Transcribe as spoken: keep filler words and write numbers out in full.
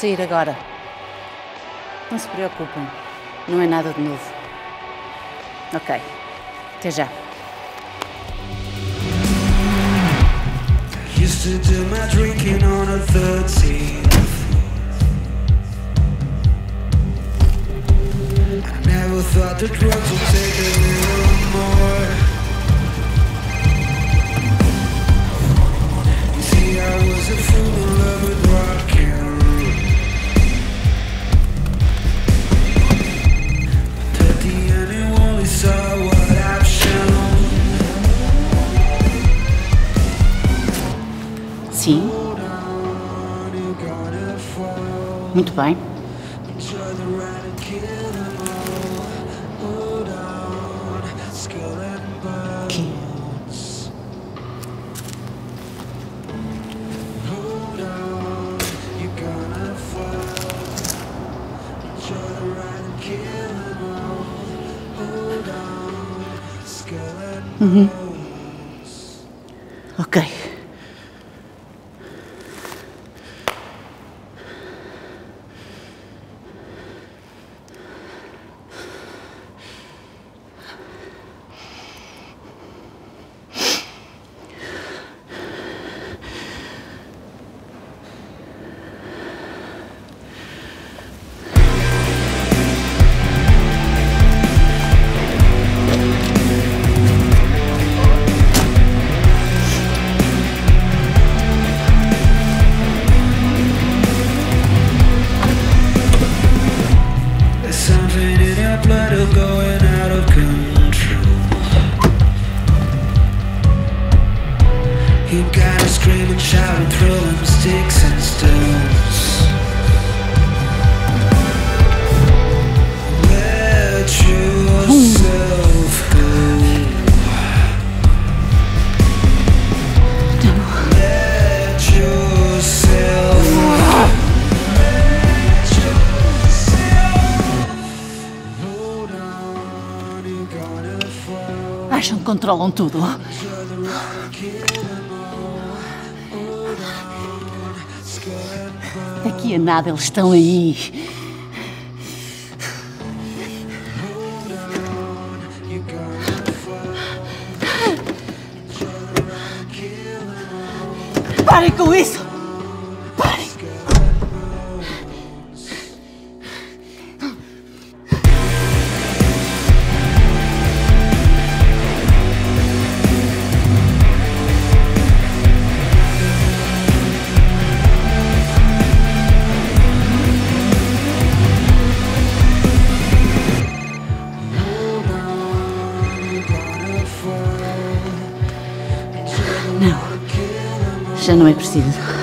sair agora. Não se preocupem, não é nada de novo. Ok, até já. Used to do my drinking on a thirteenth. I never thought the drugs would take a little more. You see, I was a fool in love with rock and roll. But at the end, you only saw what I've shown. Sim. Muito bem. Aqui. Uhum. Ok. Acham que controlam tudo. Daqui a nada eles estão aí. Parem com isso! Já não é preciso.